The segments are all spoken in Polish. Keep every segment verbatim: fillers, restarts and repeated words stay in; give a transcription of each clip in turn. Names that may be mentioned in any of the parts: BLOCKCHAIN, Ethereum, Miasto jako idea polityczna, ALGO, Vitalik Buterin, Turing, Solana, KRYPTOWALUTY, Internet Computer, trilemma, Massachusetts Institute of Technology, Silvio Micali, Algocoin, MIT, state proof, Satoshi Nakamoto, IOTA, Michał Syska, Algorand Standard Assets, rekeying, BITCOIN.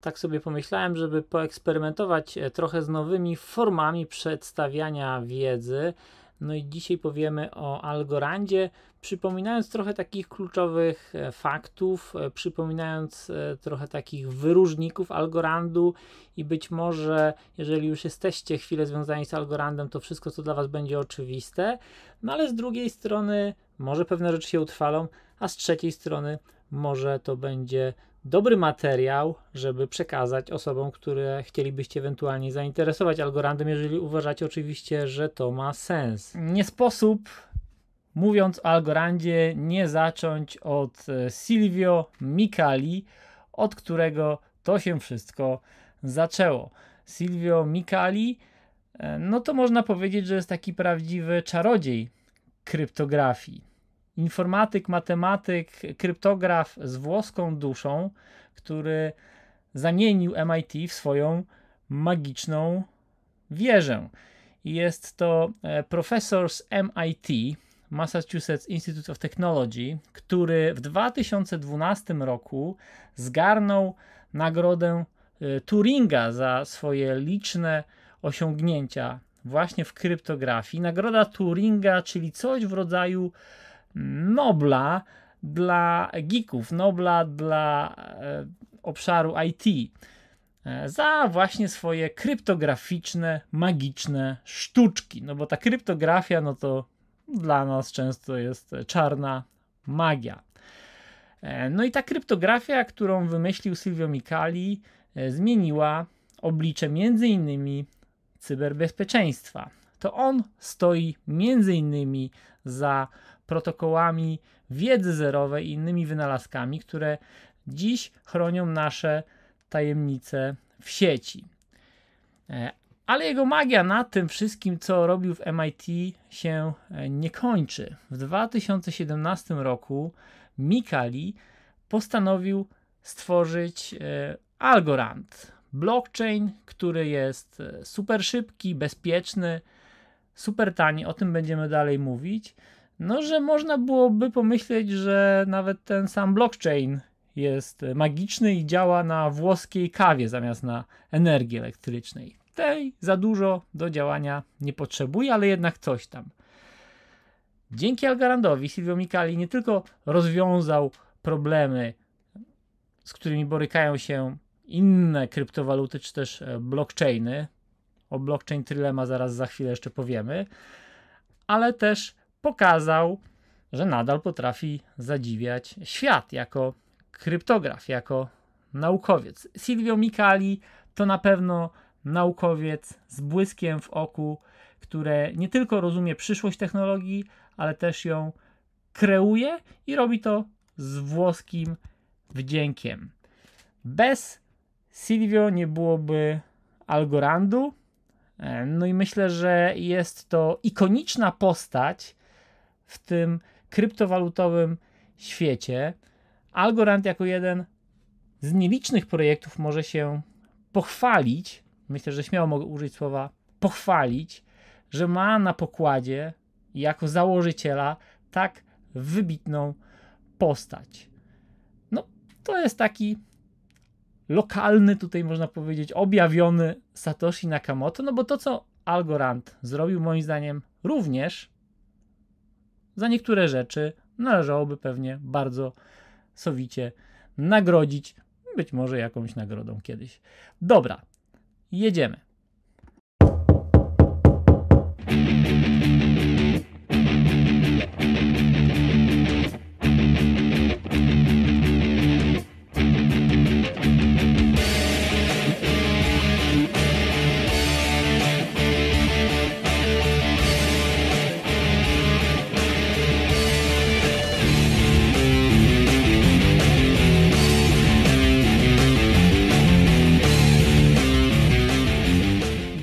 Tak sobie pomyślałem, żeby poeksperymentować trochę z nowymi formami przedstawiania wiedzy. No i dzisiaj powiemy o Algorandzie, przypominając trochę takich kluczowych faktów, przypominając trochę takich wyróżników Algorandu i być może, jeżeli już jesteście chwilę związani z Algorandem, to wszystko co dla was będzie oczywiste, no ale z drugiej strony może pewne rzeczy się utrwalą, a z trzeciej strony może to będzie dobry materiał, żeby przekazać osobom, które chcielibyście ewentualnie zainteresować Algorandem, jeżeli uważacie oczywiście, że to ma sens. Nie sposób, mówiąc o Algorandzie, nie zacząć od Silvio Micali, od którego to się wszystko zaczęło. Silvio Micali, no to można powiedzieć, że jest taki prawdziwy czarodziej kryptografii. Informatyk, matematyk, kryptograf z włoską duszą, który zamienił M I T w swoją magiczną wieżę. Jest to profesor z M I T, Massachusetts Institute of Technology, który w dwa tysiące dwunastym roku zgarnął nagrodę Turinga za swoje liczne osiągnięcia właśnie w kryptografii. Nagroda Turinga, czyli coś w rodzaju Nobla dla geeków, Nobla dla e, obszaru I T e, za właśnie swoje kryptograficzne, magiczne sztuczki. No bo ta kryptografia, no to dla nas często jest czarna magia. E, no i ta kryptografia, którą wymyślił Silvio Micali, e, zmieniła oblicze między innymi cyberbezpieczeństwa. To on stoi między innymi za protokołami wiedzy zerowej i innymi wynalazkami, które dziś chronią nasze tajemnice w sieci. Ale jego magia na tym wszystkim, co robił w M I T, się nie kończy. W dwa tysiące siedemnastym roku Micali postanowił stworzyć Algorand, blockchain, który jest super szybki, bezpieczny, super tani, o tym będziemy dalej mówić. No, że można byłoby pomyśleć, że nawet ten sam blockchain jest magiczny i działa na włoskiej kawie zamiast na energii elektrycznej. Tej za dużo do działania nie potrzebuje, ale jednak coś tam. Dzięki Algorandowi Silvio Micali nie tylko rozwiązał problemy, z którymi borykają się inne kryptowaluty czy też blockchainy. O blockchain trylema zaraz za chwilę jeszcze powiemy, ale też pokazał, że nadal potrafi zadziwiać świat jako kryptograf, jako naukowiec. Silvio Micali to na pewno naukowiec z błyskiem w oku, który nie tylko rozumie przyszłość technologii, ale też ją kreuje i robi to z włoskim wdziękiem. Bez Silvio nie byłoby Algorandu, no i myślę, że jest to ikoniczna postać w tym kryptowalutowym świecie. Algorand jako jeden z nielicznych projektów może się pochwalić, myślę, że śmiało mogę użyć słowa pochwalić, że ma na pokładzie jako założyciela tak wybitną postać. No to jest taki lokalny, tutaj można powiedzieć, objawiony Satoshi Nakamoto, no bo to, co Algorand zrobił, moim zdaniem również za niektóre rzeczy należałoby pewnie bardzo sowicie nagrodzić, być może jakąś nagrodą kiedyś. Dobra, jedziemy.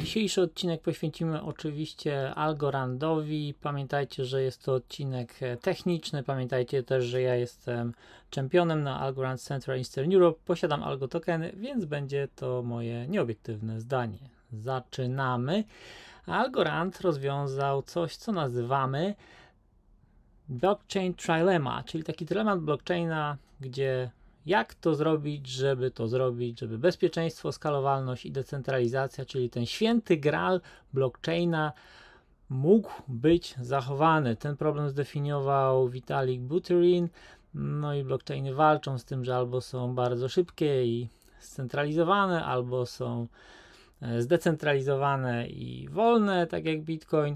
Dzisiejszy odcinek poświęcimy oczywiście Algorandowi. Pamiętajcie, że jest to odcinek techniczny. Pamiętajcie też, że ja jestem czempionem na Algorand Central Eastern Europe. Posiadam algo tokeny, więc będzie to moje nieobiektywne zdanie. Zaczynamy. Algorand rozwiązał coś, co nazywamy blockchain trilemma, czyli taki dylemat blockchaina, gdzie Jak to zrobić, żeby to zrobić, żeby bezpieczeństwo, skalowalność i decentralizacja, czyli ten święty graal blockchaina, mógł być zachowany. Ten problem zdefiniował Vitalik Buterin, no i blockchainy walczą z tym, że albo są bardzo szybkie i scentralizowane, albo są zdecentralizowane i wolne, tak jak Bitcoin,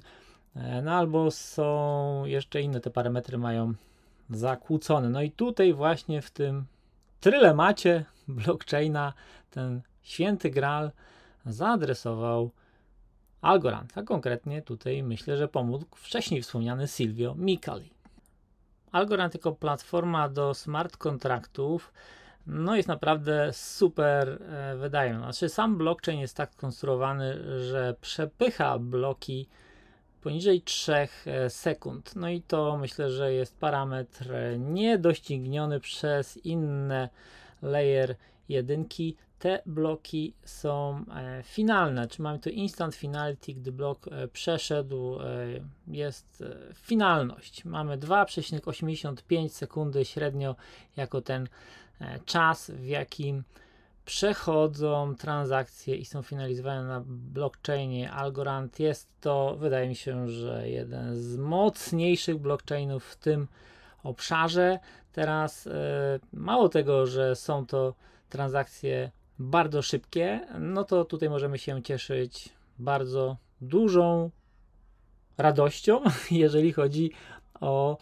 no albo są jeszcze inne, te parametry mają zakłócone. No i tutaj właśnie w tym trylemacie blockchaina ten święty graal zaadresował Algorand, a konkretnie tutaj myślę, że pomógł wcześniej wspomniany Silvio Micali. Algorand jako platforma do smart kontraktów no jest naprawdę super wydajna. Znaczy sam blockchain jest tak skonstruowany, że przepycha bloki poniżej trzech sekund. No i to myślę, że jest parametr niedościgniony przez inne layer jedynki. Te bloki są e, finalne, czy mamy tu instant finality, gdy blok e, przeszedł, e, jest e, finalność. Mamy dwa przecinek osiemdziesiąt pięć sekundy średnio jako ten e, czas, w jakim przechodzą transakcje i są finalizowane na blockchainie Algorand. Jest to, wydaje mi się, że jeden z mocniejszych blockchainów w tym obszarze. Teraz e, mało tego, że są to transakcje bardzo szybkie, no to tutaj możemy się cieszyć bardzo dużą radością, jeżeli chodzi o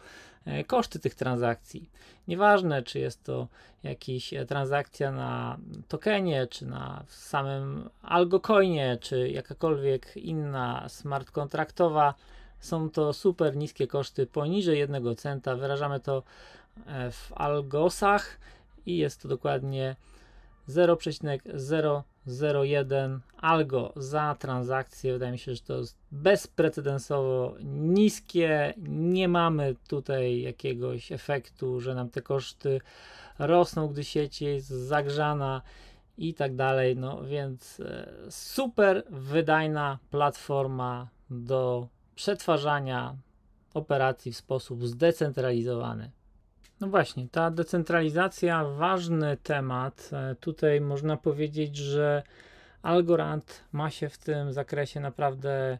koszty tych transakcji. Nieważne, czy jest to jakaś transakcja na tokenie, czy na samym Algocoinie, czy jakakolwiek inna smart kontraktowa, są to super niskie koszty poniżej jednego centa. Wyrażamy to w algosach i jest to dokładnie zero przecinek zero zero jeden algo za transakcję. Wydaje mi się, że to jest bezprecedensowo niskie. Nie mamy tutaj jakiegoś efektu, że nam te koszty rosną, gdy sieć jest zagrzana i tak dalej. No więc super wydajna platforma do przetwarzania operacji w sposób zdecentralizowany. No właśnie, ta decentralizacja, ważny temat. Tutaj można powiedzieć, że Algorand ma się w tym zakresie naprawdę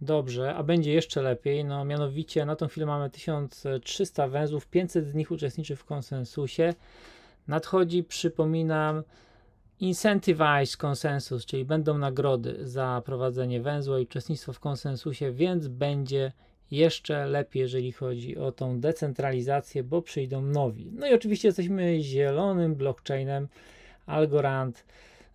dobrze, a będzie jeszcze lepiej. No mianowicie na tą chwilę mamy tysiąc trzysta węzłów, pięćset z nich uczestniczy w konsensusie. Nadchodzi, przypominam, Incentivized Consensus, czyli będą nagrody za prowadzenie węzła i uczestnictwo w konsensusie, więc będzie jeszcze lepiej, jeżeli chodzi o tą decentralizację, bo przyjdą nowi. No i oczywiście jesteśmy zielonym blockchainem. Algorand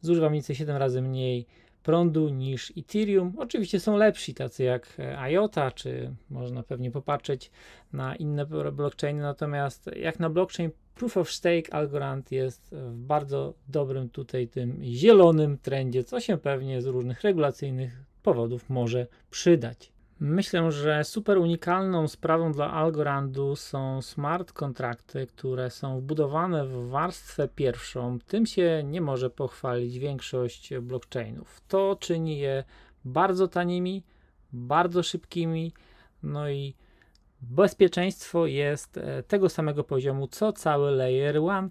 zużywa mniej więcej siedem razy mniej prądu niż Ethereum. Oczywiście są lepsi, tacy jak IOTA, czy można pewnie popatrzeć na inne blockchainy, natomiast jak na blockchain Proof of Stake Algorand jest w bardzo dobrym tutaj tym zielonym trendzie, co się pewnie z różnych regulacyjnych powodów może przydać. Myślę, że super unikalną sprawą dla Algorandu są smart kontrakty, które są wbudowane w warstwę pierwszą. Tym się nie może pochwalić większość blockchainów. To czyni je bardzo tanimi, bardzo szybkimi, no i bezpieczeństwo jest tego samego poziomu, co cały layer jeden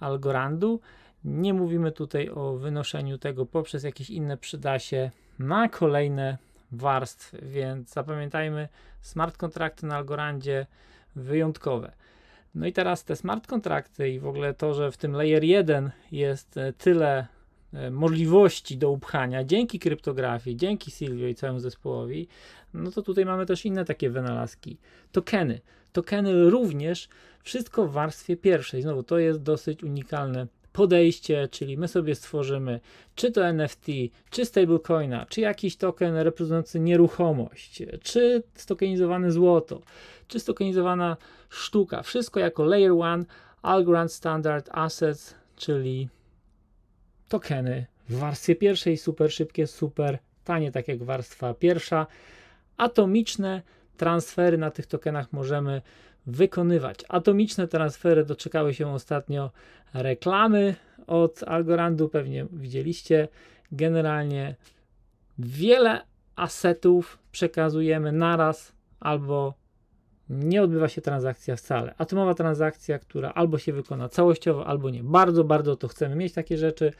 Algorandu. Nie mówimy tutaj o wynoszeniu tego poprzez jakieś inne przydasie na kolejne warstw, więc zapamiętajmy, smart kontrakty na Algorandzie wyjątkowe. No i teraz te smart kontrakty i w ogóle to, że w tym layer jeden jest tyle możliwości do upchania dzięki kryptografii, dzięki Silvio i całemu zespołowi, no to tutaj mamy też inne takie wynalazki. Tokeny. Tokeny również, wszystko w warstwie pierwszej. Znowu to jest dosyć unikalne podejście, czyli my sobie stworzymy czy to N F T, czy stablecoina, czy jakiś token reprezentujący nieruchomość, czy stokenizowane złoto, czy stokenizowana sztuka. Wszystko jako layer jeden Algorand Standard Assets, czyli tokeny w warstwie pierwszej, super szybkie, super tanie, tak jak warstwa pierwsza. Atomiczne transfery na tych tokenach możemy wykonywać. Atomiczne transfery doczekały się ostatnio reklamy od Algorandu, pewnie widzieliście. Generalnie wiele asetów przekazujemy naraz albo nie odbywa się transakcja wcale. Atomowa transakcja, która albo się wykona całościowo, albo nie. Bardzo, bardzo to chcemy mieć takie rzeczy,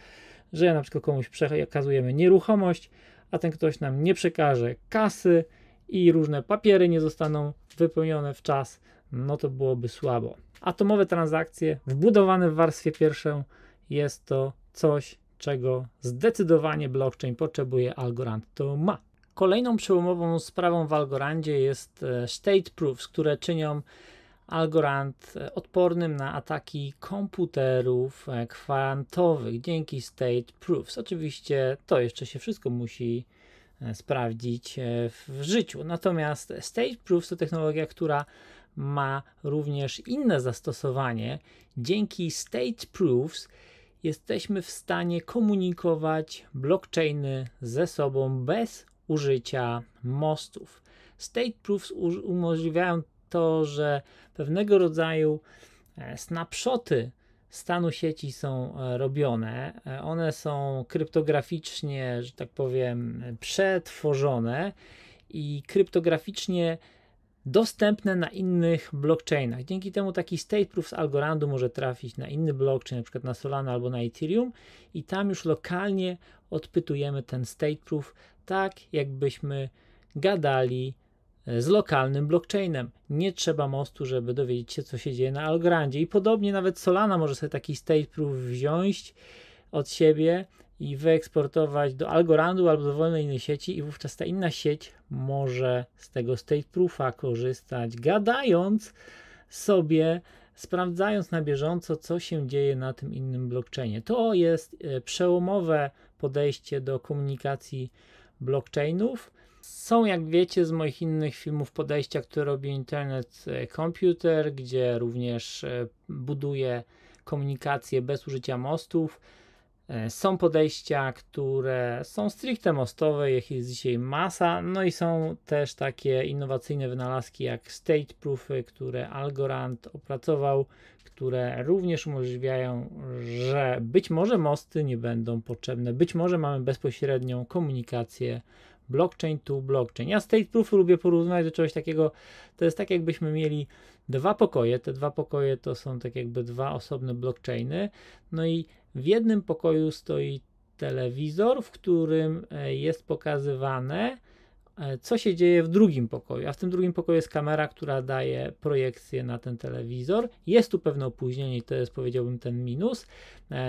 że na przykład komuś przekazujemy nieruchomość, a ten ktoś nam nie przekaże kasy i różne papiery nie zostaną wypełnione w czas, no to byłoby słabo. Atomowe transakcje wbudowane w warstwie pierwszą jest to coś, czego zdecydowanie blockchain potrzebuje, Algorand to ma. Kolejną przełomową sprawą w Algorandzie jest state proofs, które czynią Algorand odpornym na ataki komputerów kwantowych dzięki state proofs. Oczywiście to jeszcze się wszystko musi sprawdzić w życiu. Natomiast state proofs to technologia, która ma również inne zastosowanie. Dzięki state proofs jesteśmy w stanie komunikować blockchainy ze sobą bez użycia mostów. State proofs umożliwiają to, że pewnego rodzaju snapshoty stanu sieci są robione. One są kryptograficznie, że tak powiem, przetworzone i kryptograficznie dostępne na innych blockchainach. Dzięki temu taki state proof z Algorandu może trafić na inny blockchain, na przykład na Solana albo na Ethereum i tam już lokalnie odpytujemy ten state proof tak, jakbyśmy gadali z lokalnym blockchainem. Nie trzeba mostu, żeby dowiedzieć się, co się dzieje na Algorandzie. I podobnie nawet Solana może sobie taki state proof wziąć od siebie i wyeksportować do Algorandu albo dowolnej innej sieci i wówczas ta inna sieć może z tego state proofa korzystać, gadając sobie, sprawdzając na bieżąco, co się dzieje na tym innym blockchainie. To jest przełomowe podejście do komunikacji blockchainów. Są, jak wiecie, z moich innych filmów podejścia, które robi Internet Computer, gdzie również buduje komunikację bez użycia mostów. Są podejścia, które są stricte mostowe, ich jest dzisiaj masa, no i są też takie innowacyjne wynalazki jak state proofy, które Algorand opracował, które również umożliwiają, że być może mosty nie będą potrzebne, być może mamy bezpośrednią komunikację blockchain to blockchain. Ja state proof lubię porównywać do czegoś takiego, to jest tak jakbyśmy mieli dwa pokoje, te dwa pokoje to są tak jakby dwa osobne blockchainy, no i w jednym pokoju stoi telewizor, w którym jest pokazywane, co się dzieje w drugim pokoju, a w tym drugim pokoju jest kamera, która daje projekcję na ten telewizor. Jest tu pewne opóźnienie i to jest, powiedziałbym, ten minus,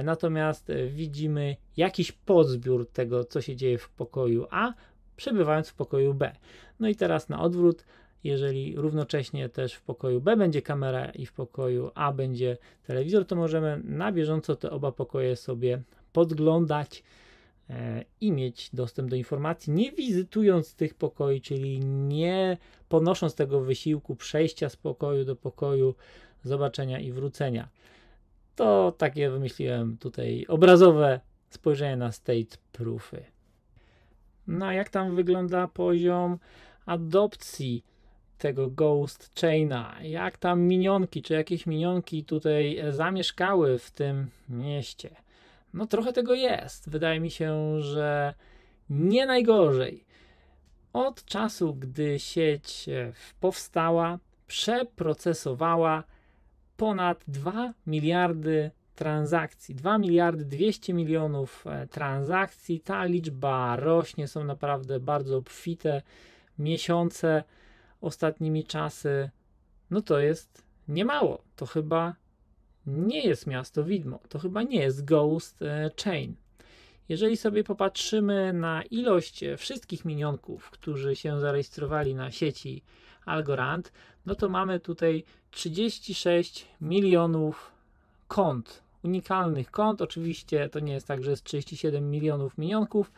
natomiast widzimy jakiś podzbiór tego, co się dzieje w pokoju A, przebywając w pokoju B. No i teraz na odwrót, jeżeli równocześnie też w pokoju B będzie kamera i w pokoju A będzie telewizor, to możemy na bieżąco te oba pokoje sobie podglądać i mieć dostęp do informacji, nie wizytując tych pokoi, czyli nie ponosząc tego wysiłku przejścia z pokoju do pokoju, zobaczenia i wrócenia. To takie wymyśliłem tutaj obrazowe spojrzenie na state proofy. No a jak tam wygląda poziom adopcji tego ghost chaina? Jak tam minionki, czy jakieś minionki tutaj zamieszkały w tym mieście? No trochę tego jest. Wydaje mi się, że nie najgorzej. Od czasu, gdy sieć powstała, przeprocesowała ponad dwa miliardy transakcji. dwa miliardy dwieście milionów transakcji. Ta liczba rośnie. Są naprawdę bardzo obfite miesiące ostatnimi czasy. No to jest niemało. To chyba nie jest miasto widmo, to chyba nie jest ghost chain. Jeżeli sobie popatrzymy na ilość wszystkich minionków, którzy się zarejestrowali na sieci Algorand, no to mamy tutaj trzydzieści sześć milionów kont, unikalnych kont. Oczywiście to nie jest tak, że jest trzydzieści siedem milionów minionków.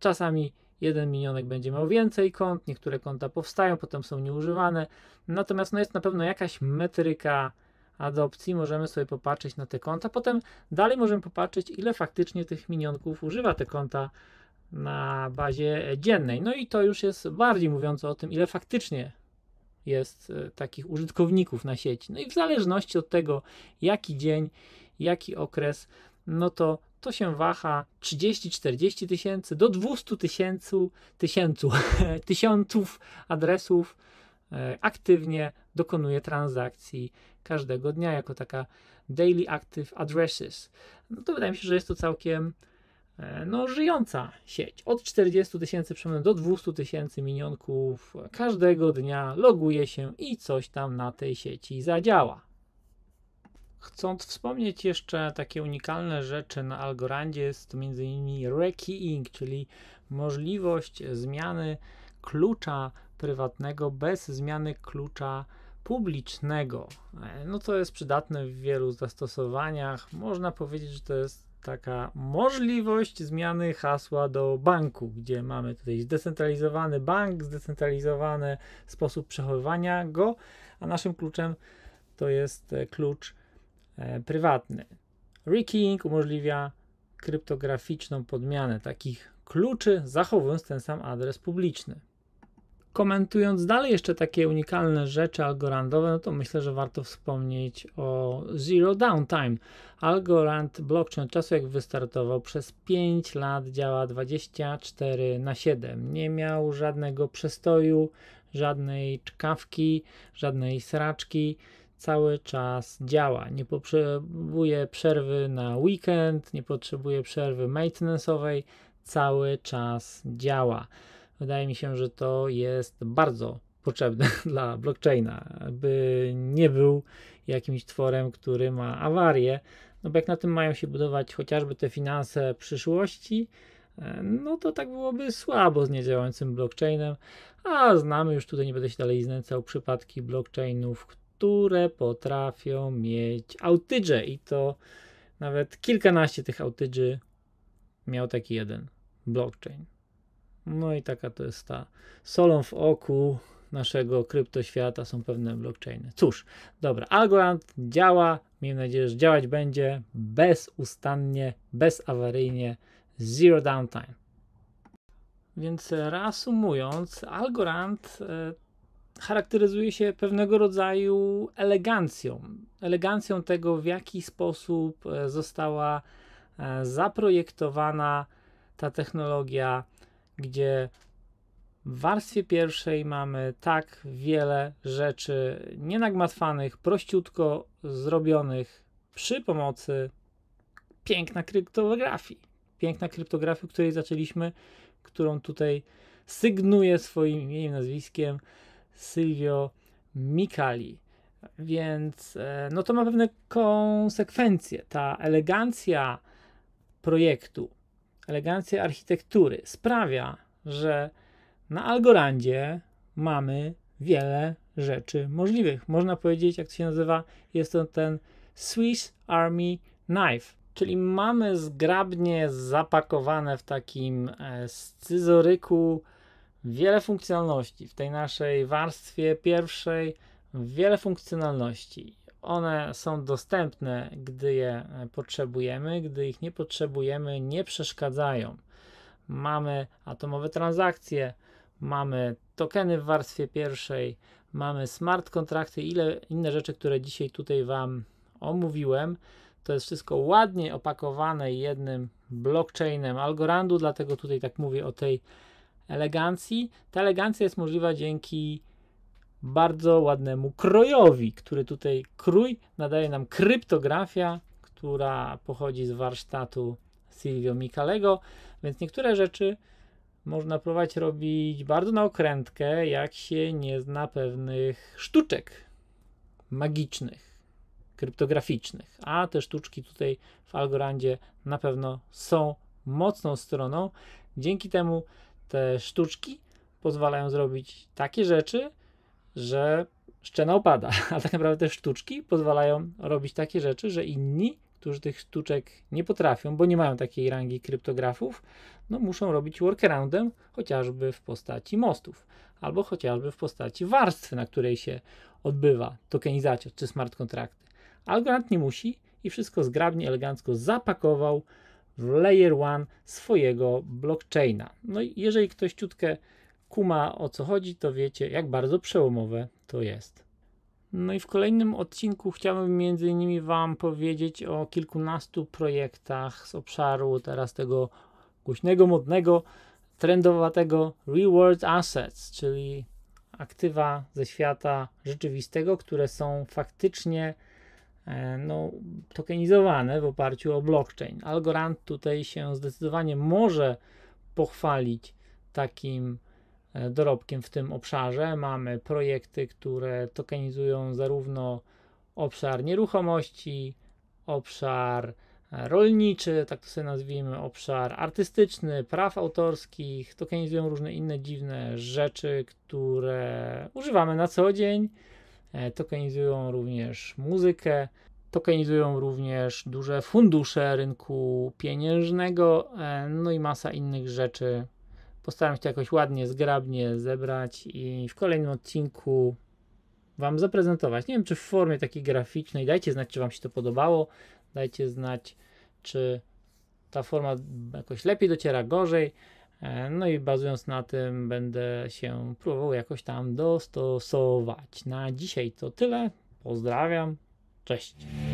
Czasami jeden minionek będzie miał więcej kont, niektóre konta powstają, potem są nieużywane. Natomiast no jest na pewno jakaś metryka adopcji, możemy sobie popatrzeć na te konta, potem dalej możemy popatrzeć, ile faktycznie tych minionków używa te konta na bazie dziennej. No i to już jest bardziej mówiące o tym, ile faktycznie jest takich użytkowników na sieci. No i w zależności od tego, jaki dzień, jaki okres, no to to się waha trzydzieści czterdzieści tysięcy do dwieście tysięcy tysięcy tysiąców adresów aktywnie dokonuje transakcji każdego dnia jako taka daily active addresses. No to wydaje mi się, że jest to całkiem no, żyjąca sieć. Od czterdziestu tysięcy przemian do dwustu tysięcy minionków każdego dnia loguje się i coś tam na tej sieci zadziała. Chcąc wspomnieć jeszcze takie unikalne rzeczy na Algorandzie, jest to między innymi rekeying, czyli możliwość zmiany klucza prywatnego bez zmiany klucza publicznego. No to jest przydatne w wielu zastosowaniach. Można powiedzieć, że to jest taka możliwość zmiany hasła do banku, gdzie mamy tutaj zdecentralizowany bank, zdecentralizowany sposób przechowywania go, a naszym kluczem to jest klucz prywatny. Rekeying umożliwia kryptograficzną podmianę takich kluczy, zachowując ten sam adres publiczny. Komentując dalej jeszcze takie unikalne rzeczy algorandowe, no to myślę, że warto wspomnieć o Zero Downtime. Algorand Blockchain od czasu jak wystartował przez pięć lat działa dwadzieścia cztery na siedem. Nie miał żadnego przestoju, żadnej czkawki, żadnej sraczki. Cały czas działa. Nie potrzebuje przerwy na weekend, nie potrzebuje przerwy maintenance'owej. Cały czas działa. Wydaje mi się, że to jest bardzo potrzebne dla blockchaina, by nie był jakimś tworem, który ma awarię. No bo jak na tym mają się budować chociażby te finanse przyszłości, no to tak byłoby słabo z niedziałającym blockchainem, a znamy już, tutaj nie będę się dalej znęcał, przypadki blockchainów, które potrafią mieć outage i to nawet kilkanaście tych outage miał taki jeden blockchain. No i taka to jest ta solą w oku naszego kryptoświata, są pewne blockchainy. Cóż, dobra, Algorand działa, miejmy nadzieję, że działać będzie bezustannie, bezawaryjnie, zero downtime. Więc reasumując, Algorand y, charakteryzuje się pewnego rodzaju elegancją. Elegancją tego, w jaki sposób y, została y, zaprojektowana ta technologia, gdzie w warstwie pierwszej mamy tak wiele rzeczy nienagmatwanych, prościutko zrobionych przy pomocy piękna kryptografii. Piękna kryptografii, której zaczęliśmy, którą tutaj sygnuje swoim imieniem, nazwiskiem Silvio Micali. Więc no to ma pewne konsekwencje. Ta elegancja projektu, elegancja architektury sprawia, że na Algorandzie mamy wiele rzeczy możliwych. Można powiedzieć, jak to się nazywa, jest to ten Swiss Army Knife, czyli mamy zgrabnie zapakowane w takim scyzoryku wiele funkcjonalności. W tej naszej warstwie pierwszej wiele funkcjonalności. One są dostępne, gdy je potrzebujemy, gdy ich nie potrzebujemy, nie przeszkadzają. Mamy atomowe transakcje, mamy tokeny w warstwie pierwszej, mamy smart kontrakty i ile inne rzeczy, które dzisiaj tutaj Wam omówiłem. To jest wszystko ładnie opakowane jednym blockchainem Algorandu, dlatego tutaj tak mówię o tej elegancji. Ta elegancja jest możliwa dzięki bardzo ładnemu krojowi, który tutaj krój nadaje nam kryptografia, która pochodzi z warsztatu Silvio Micalego, więc niektóre rzeczy można próbować robić bardzo na okrętkę, jak się nie zna pewnych sztuczek magicznych, kryptograficznych, a te sztuczki tutaj w Algorandzie na pewno są mocną stroną. Dzięki temu te sztuczki pozwalają zrobić takie rzeczy, że szczena opada, a tak naprawdę sztuczki pozwalają robić takie rzeczy, że inni, którzy tych sztuczek nie potrafią, bo nie mają takiej rangi kryptografów, no muszą robić workaroundem, chociażby w postaci mostów, albo chociażby w postaci warstwy, na której się odbywa tokenizacja czy smart kontrakty. Algorand nie musi i wszystko zgrabnie, elegancko zapakował w layer one swojego blockchaina. No i jeżeli ktoś ciutkę kuma o co chodzi, to wiecie, jak bardzo przełomowe to jest. No i w kolejnym odcinku chciałbym między innymi Wam powiedzieć o kilkunastu projektach z obszaru teraz tego głośnego, modnego, trendowatego Reward Assets, czyli aktywa ze świata rzeczywistego, które są faktycznie no, tokenizowane w oparciu o blockchain. Algorand tutaj się zdecydowanie może pochwalić takim dorobkiem w tym obszarze. Mamy projekty, które tokenizują zarówno obszar nieruchomości, obszar rolniczy, tak to sobie nazwijmy, obszar artystyczny, praw autorskich, tokenizują różne inne dziwne rzeczy, które używamy na co dzień, tokenizują również muzykę, tokenizują również duże fundusze rynku pieniężnego, no i masa innych rzeczy. Postaram się to jakoś ładnie, zgrabnie zebrać i w kolejnym odcinku Wam zaprezentować. Nie wiem, czy w formie takiej graficznej. Dajcie znać, czy Wam się to podobało. Dajcie znać, czy ta forma jakoś lepiej dociera, gorzej. No i bazując na tym będę się próbował jakoś tam dostosować. Na dzisiaj to tyle. Pozdrawiam. Cześć.